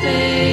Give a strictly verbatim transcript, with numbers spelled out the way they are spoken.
Hey.